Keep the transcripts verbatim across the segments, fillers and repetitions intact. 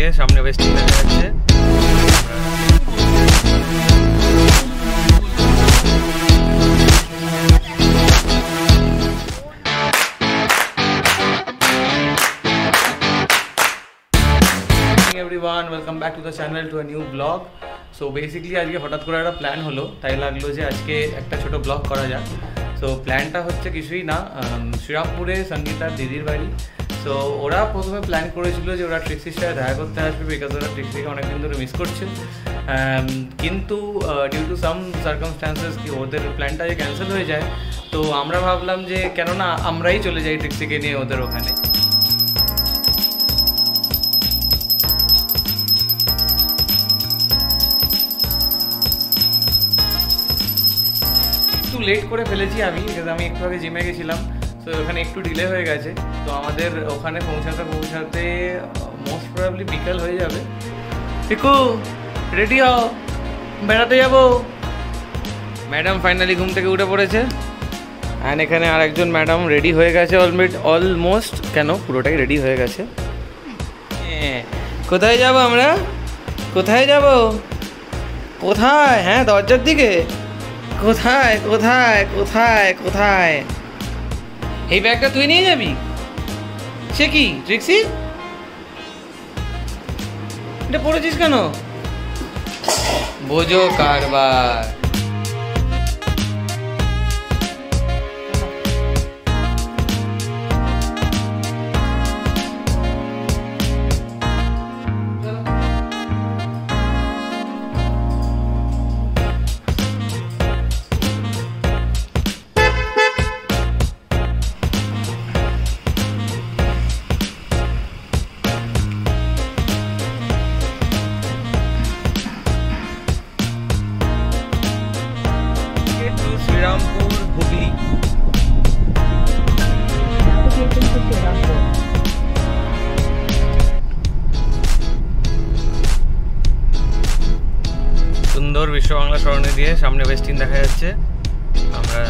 দিয়ে সামনে ওয়েস্টিং দেখা যাচ্ছে। Everyone welcome back to the channel to a new blog. So basically আজকে হঠাৎ করে একটা প্ল্যান হলো, তাই লাগলো যে আজকে একটা ছোট ব্লগ করা যাক। তো প্ল্যানটা হচ্ছে কিছুই না, শ্রীরামপুরে সঙ্গীতার দিদির বাড়ি। তো ওরা প্রথমে প্ল্যান করেছিল যে ওরা ট্রিক্সির সাথে দেখা করতে আসবে, বিকজ ওরা ট্রিক্সিকে অনেকদিন ধরে মিস করছে। কিন্তু ডিউ টু সাম সার্কামস্ট্যান্সেস কি ওদের প্ল্যানটা যে ক্যান্সেল হয়ে যায়। তো আমরা ভাবলাম যে কেননা আমরাই চলে যাই ট্রিক্সিকে নিয়ে ওদের ওখানে। একটু লেট করে ফেলেছি আমি, বিকজ আমি একটু আগে জিমে গেছিলাম, তো ওখানে একটু ডিলে হয়ে গেছে। তো আমাদের ওখানে পৌঁছাতে পৌঁছাতে মোস্ট প্রবাবলি বিকাল হয়ে যাবে। দেখো রেডি হও, বেড়াতে যাবো। ম্যাডাম ফাইনালি ঘুম থেকে উঠে পড়েছে, অ্যান্ড এখানে আর একজন ম্যাডাম রেডি হয়ে গেছে। অলমিট অলমোস্ট কেন পুরোটাই রেডি হয়ে গেছে। কোথায় যাব আমরা? কোথায় যাব? কোথায়? হ্যাঁ দরজার দিকে। কোথায় কোথায় কোথায় কোথায়? এই ব্যাগটা তুই নিয়ে যাবি? সে কি ট্রিক্সি, এটা পড়েছিস কেন? বোঝো কারবার। সুন্দর বিশ্ব বাংলা সরণি দিয়ে সামনে ওয়েস্টিং দেখা যাচ্ছে। আমরা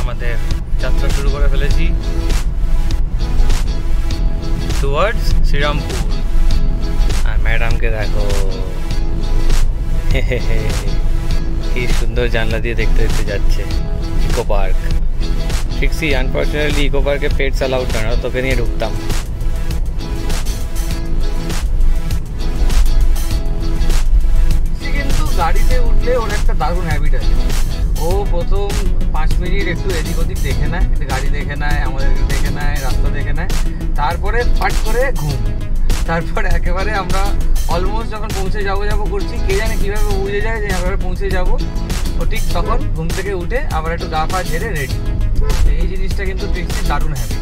আমাদের যাত্রা শুরু করে ফেলেছি টুয়ার্ডস শ্রীরামপুর। আর ম্যাডামকে দেখো, কি সুন্দর জানলা দিয়ে দেখতে দেখতে যাচ্ছে। Eco park Trixie, unfortunately eco পার্কে পেটস অ্যালাউড না, তোকে নিয়ে ঢুকতাম। কিন্তু গাড়িতে উঠলে ওর একটা দারুণ হ্যাবিট আছে, ও প্রথম পাঁচ মিনিট একটু এদিক ওদিক দেখে নেয়, গাড়ি দেখে নেয়, আমাদেরকে দেখে নেয়, রাস্তা দেখে নেয়, তারপরে ফাট করে ঘুম। তারপরে একেবারে আমরা অলমোস্ট যখন পৌঁছে যাবো যাবো করছি, কে জানে কীভাবে বুঝে যায় যে একেবারে পৌঁছে যাবো, ও ঠিক তখন ঘুম থেকে উঠে আবার একটু গা পা ঝেড়ে রেডি। এই জিনিসটা কিন্তু ট্রিক্সি দারুণ হ্যাবিট।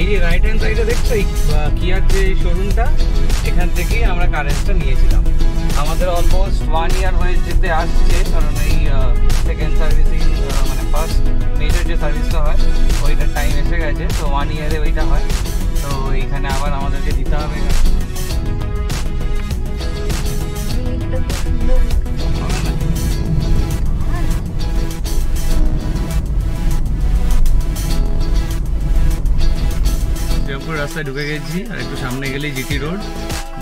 এই যে রাইট হ্যান্ড সাইডে দেখছো কিয়ার যে শোরুমটা, এখান থেকেই আমরা কারেন্সটা নিয়েছিলাম। আমাদের অলমোস্ট ওয়ান ইয়ার হয়ে যেতে আসছে, কারণ এই সেকেন্ড সার্ভিসিং মানে ফার্স্ট মেজর যে সার্ভিসটা হয় ওইটার টাইম এসে গেছে। তো ওয়ান ইয়ারে ওইটা হয়, তো এইখানে আবার আমাদেরকে দিতে হবে। শ্রীরামপুর রাস্তায় ঢুকে গেছি, আর একটু সামনে গেলেই জিটি রোড।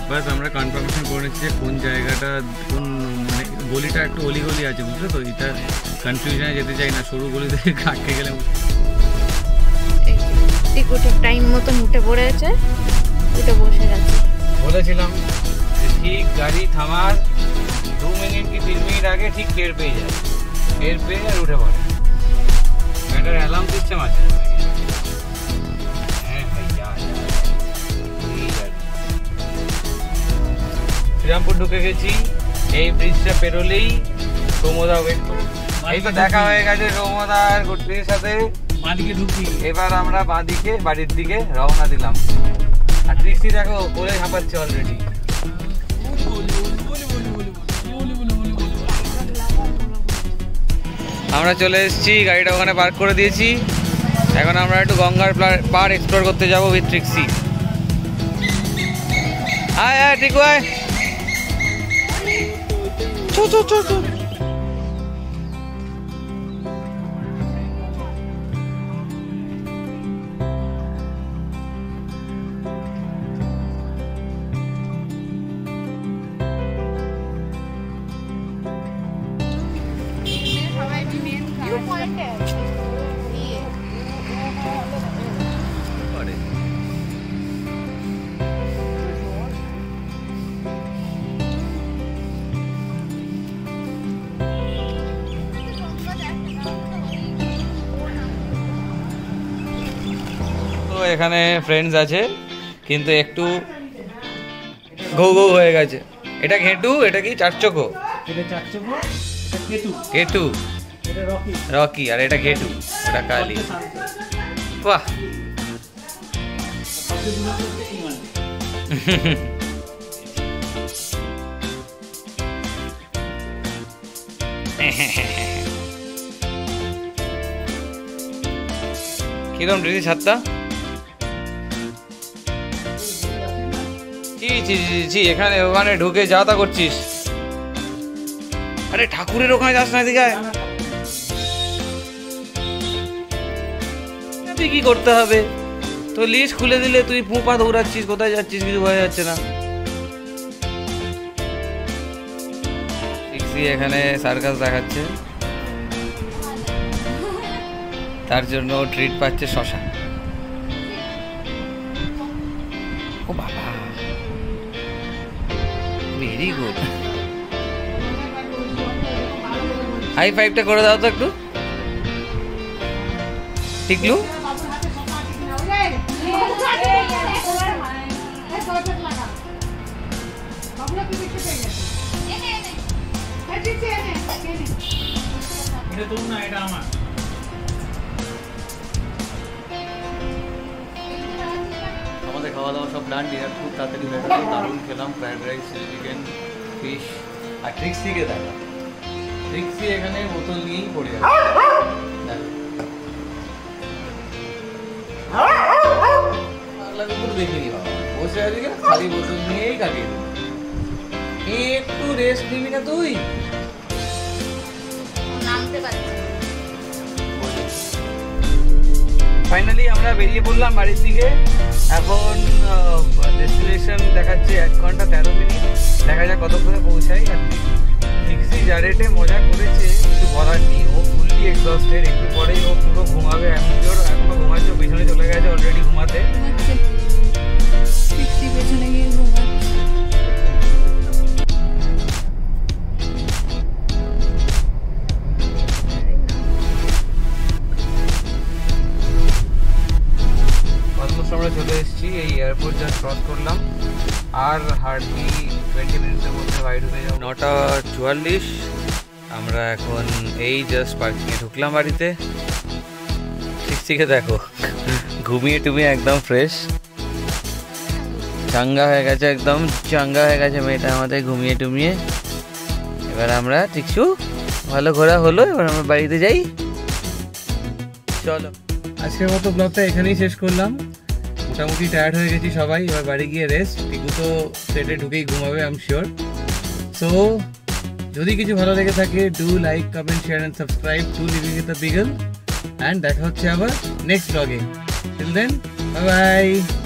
বাস আমরা কনফার্মেশন করে নিচ্ছি যে কোন জায়গাটা, কোন মানে গলিটা একটু অলি গলি আছে বুঝলে তো, এটা কনফিউশনে যেতে চাই না, সরু গলি থেকে কাটতে গেলে। টিকটের টাইম মতো উঠে পড়েছে, উঠে বসে গেছে। বলেছিলাম যে ঠিক গাড়ি থামার দু মিনিট কি তিন মিনিট আগে ঠিক টের পেয়ে যায়, টের পেয়ে আর উঠে পড়ে। এটার অ্যালার্ম সিস্টেম আছে। শ্রীরামপুর ঢুকে গেছি, এই ব্রিজটা পেরোলেই রোমদা ওয়েট করবো। এই তো দেখা হয়ে গেছে রোমদার গোত্রীর সাথে, বাঁদিকে ঢুকি। এবার আমরা বাঁদিকে বাড়ির দিকে রওনা দিলাম। আর ট্রিক্সি দেখো কোলে হাঁপাচ্ছে অলরেডি। আমরা চলে এসেছি, গাড়িটা ওখানে পার্ক করে দিয়েছি। এখন আমরা একটু গঙ্গার পাড় এক্সপ্লোর করতে যাবো উইথ ট্রিক্সি। आए आए टिको आए। चो चो चो चो। এখানে फ्रेंड्स আছে কিন্তু একটু গো গো হয়ে গেছে। এটা ঘেটু, এটা কি চারচকো? এটা চারচকো, এটা ঘেটু। ঘেটু এটা রকি, রকি আর এটা ঘেটু, এটা কালি। বাহ, কিরম রেডি ছাত্তা ঢুকে যাওয়া করছিস। আরে ঠাকুরের ওখানে যাস না, এদিকে তুই কি করতে হবে? তো লিস্ট খুলে দিলে তুই পুপা দৌড়াচ্ছিস, কোথায় যাচ্ছিস কিছু বোঝা যাচ্ছে না। ট্রিক্সি এখানে সার্কাস দেখাচ্ছে, তার জন্য ট্রিট পাচ্ছে শশা। ও বাবা, वेरी गुड। हाई फाइव टा कर दाओ तो एकटू टिकलू। এটা তুমি না, এটা আমার। খাওয়া দাওয়া সব ডান, ডিনার খুব তাড়াতাড়ি হয়ে গেল। দারুণ খেলাম, fried rice, chilli chicken, fish. আর ট্রিক্সিকে দেখা, ট্রিক্সি এখানে বোতল নিয়েই পড়ে গেল। দেখিনি বাবা, বসে আছে কিনা, খালি বোতল নিয়েই কাটিয়ে দিল। একটু রেস্ট নিবি না তুই? ফাইনালি আমরা বেরিয়ে পড়লাম বাড়ির দিকে। এখন ডেস্টিনেশন দেখাচ্ছে এক ঘন্টা তেরো মিনিট দেখা যায় কতক্ষণে পৌঁছাই। আর ট্রিক্সি যা রেটে মজা করেছে কিছু বলার নেই। ও ফুললি এক্সস্টেড, একটু পরেই ও পুরো ঘুমাবে। এখন জোর এখনো ঘুমাচ্ছে, পেছনে চলে গেছে অলরেডি ঘুমাতে। চলে এসেছি এই এয়ারপোর্ট, যা ক্রস করলাম আর হার্ডলি টোয়েন্টি মিনিটসের মধ্যে ওয়াইড হয়ে যাবো। নটা চুয়াল্লিশ আমরা এখন এই জাস্ট পার্কিংয়ে ঢুকলাম বাড়িতে। ট্রিক্সিকে দেখো, ঘুমিয়ে টুমিয়ে একদম ফ্রেশ চাঙ্গা হয়ে গেছে, একদম চাঙ্গা হয়ে গেছে মেয়েটা আমাদের ঘুমিয়ে টুমিয়ে। এবার আমরা ট্রিক্সু ভালো ঘোরা হলো, এবার আমরা বাড়িতে যাই। চলো, আজকের মতো ব্লগটা এখানেই শেষ করলাম। মোটামুটি টায়ার্ড হয়ে গেছি সবাই, এবার বাড়ি গিয়ে রেস্ট। টিকু তো সেটে ঢুকেই ঘুমাবে আই এম শিওর। সো যদি কিছু ভালো লেগে থাকে do like, comment, share and subscribe to living in the beagle. And দেখা হচ্ছে আবার নেক্সট ব্লগে। Till then bye by.